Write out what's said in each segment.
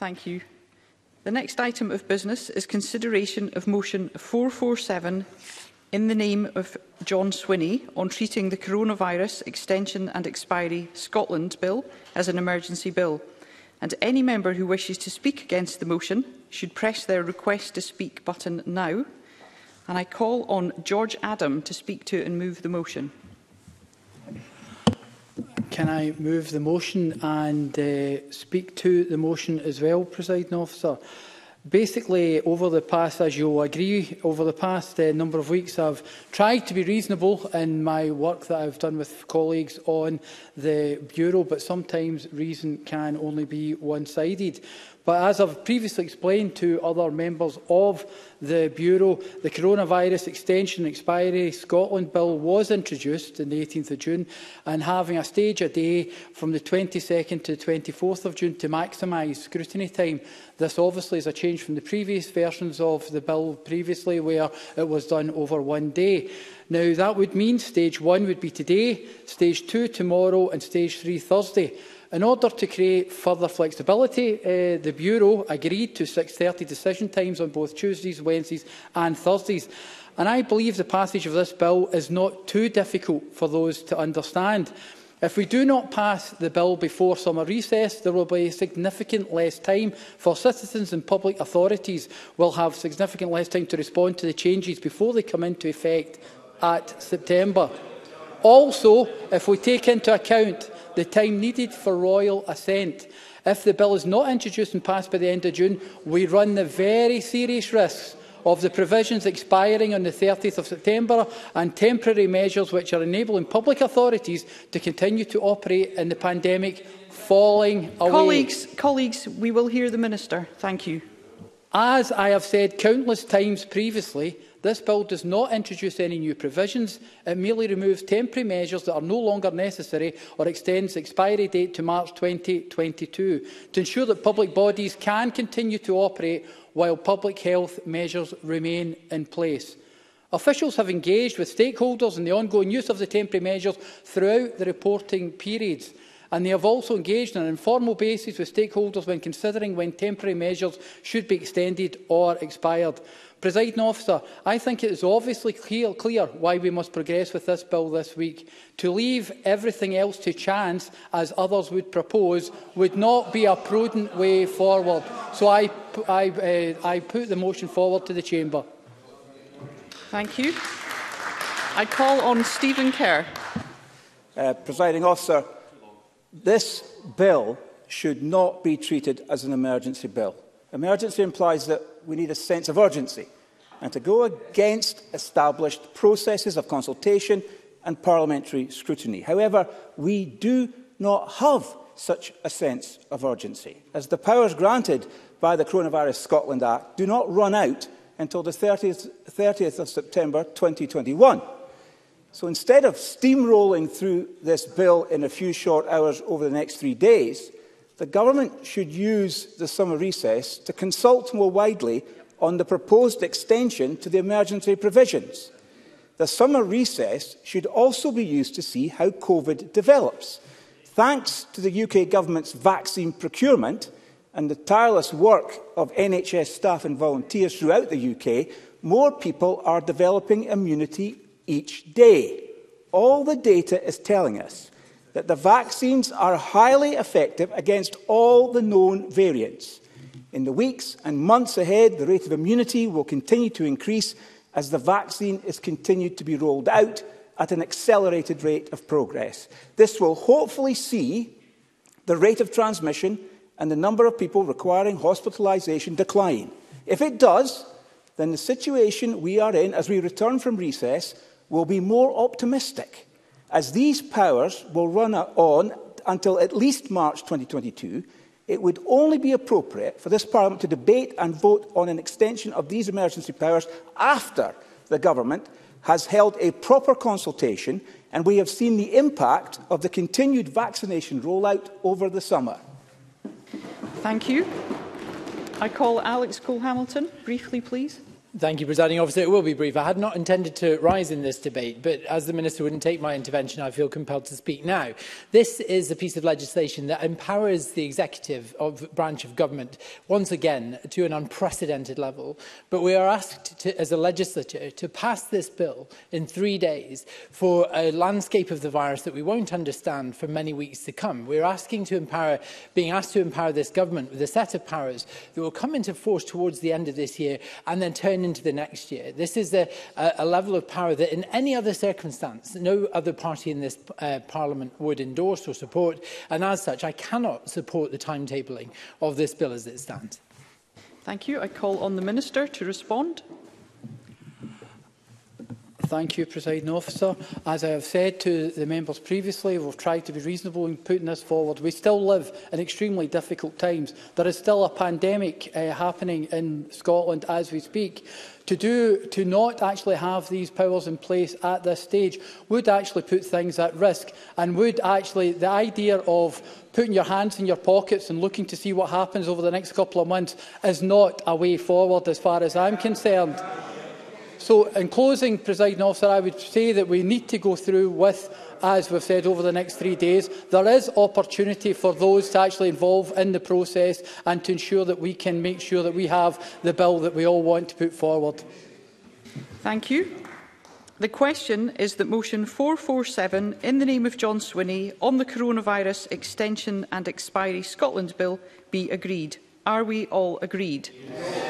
Thank you. The next item of business is consideration of motion 447 in the name of John Swinney on treating the Coronavirus Extension and Expiry (Scotland) Bill as an emergency bill. And any member who wishes to speak against the motion should press their request to speak button now. And I call on George Adam to speak to and move the motion. Can I move the motion and speak to the motion as well, Presiding Officer? Basically, over the past, as you'll agree, over the past number of weeks, I've tried to be reasonable in my work that I've done with colleagues on the Bureau, but sometimes reason can only be one-sided. But as I've previously explained to other members of the Bureau, the Coronavirus Extension and Expiry (Scotland) Bill was introduced on the 18th of June and having a stage a day from the 22nd to the 24th of June to maximise scrutiny time. This obviously is a change from the previous versions of the bill previously, where it was done over one day. Now, that would mean stage one would be today, stage two tomorrow and stage three Thursday. In order to create further flexibility, the Bureau agreed to 6:30 decision times on both Tuesdays, Wednesdays and Thursdays. And I believe the passage of this bill is not too difficult for those to understand. If we do not pass the bill before summer recess, there will be significant less time for citizens and public authorities will have significant less time to respond to the changes before they come into effect at September. Also, if we take into account the time needed for royal assent, if the bill is not introduced and passed by the end of June, we run the very serious risks of the provisions expiring on the 30th of September and temporary measures which are enabling public authorities to continue to operate in the pandemic falling away. Colleagues, we will hear the Minister. Thank you. As I have said countless times previously, this bill does not introduce any new provisions. It merely removes temporary measures that are no longer necessary or extends the expiry date to March 2022 to ensure that public bodies can continue to operate while public health measures remain in place. Officials have engaged with stakeholders in the ongoing use of the temporary measures throughout the reporting periods, and they have also engaged on an informal basis with stakeholders when considering when temporary measures should be extended or expired. Presiding Officer, I think it is obviously clear why we must progress with this bill this week. To leave everything else to chance, as others would propose, would not be a prudent way forward. So I put the motion forward to the Chamber. Thank you. I call on Stephen Kerr. Presiding Officer, this bill should not be treated as an emergency bill. Emergency implies that we need a sense of urgency, and to go against established processes of consultation and parliamentary scrutiny. However, we do not have such a sense of urgency, as the powers granted by the Coronavirus Scotland Act do not run out until the 30th of September 2021. So instead of steamrolling through this bill in a few short hours over the next 3 days, the Government should use the summer recess to consult more widely on the proposed extension to the emergency provisions. The summer recess should also be used to see how COVID develops. Thanks to the UK Government's vaccine procurement and the tireless work of NHS staff and volunteers throughout the UK, more people are developing immunity each day. All the data is telling us that the vaccines are highly effective against all the known variants. In the weeks and months ahead, the rate of immunity will continue to increase as the vaccine is continued to be rolled out at an accelerated rate of progress. This will hopefully see the rate of transmission and the number of people requiring hospitalisation decline. If it does, then the situation we are in as we return from recess will be more optimistic, as these powers will run on until at least March 2022, it would only be appropriate for this Parliament to debate and vote on an extension of these emergency powers after the Government has held a proper consultation and we have seen the impact of the continued vaccination rollout over the summer. Thank you. I call Alex Cole-Hamilton. Briefly, please. Thank you, Presiding Officer. It will be brief. I had not intended to rise in this debate, but as the Minister wouldn't take my intervention, I feel compelled to speak now. This is a piece of legislation that empowers the executive branch of government, once again, to an unprecedented level. But we are asked, as a legislature, to pass this bill in 3 days for a landscape of the virus that we won't understand for many weeks to come. We are asking to empower, being asked to empower this government with a set of powers that will come into force towards the end of this year and then turn into the next year. This is a level of power that in any other circumstance no other party in this Parliament would endorse or support, and as such I cannot support the timetabling of this bill as it stands. Thank you. I call on the Minister to respond. Thank you, Presiding Officer. As I have said to the members previously, we have tried to be reasonable in putting this forward. We still live in extremely difficult times. There is still a pandemic happening in Scotland as we speak. To not actually have these powers in place at this stage would actually put things at risk, and would actually, the idea of putting your hands in your pockets and looking to see what happens over the next couple of months is not a way forward as far as I'm concerned. So, in closing, Presiding Officer, I would say that we need to go through with, as we've said, over the next 3 days. There is opportunity for those to actually involve in the process and to ensure that we can make sure that we have the bill that we all want to put forward. Thank you. The question is that motion 447, in the name of John Swinney, on the Coronavirus Extension and Expiry (Scotland) Bill be agreed. Are we all agreed? Yes.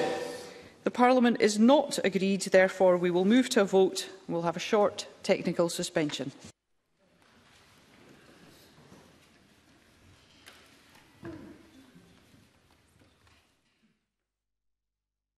The Parliament is not agreed, therefore we will move to a vote. We'll have a short technical suspension.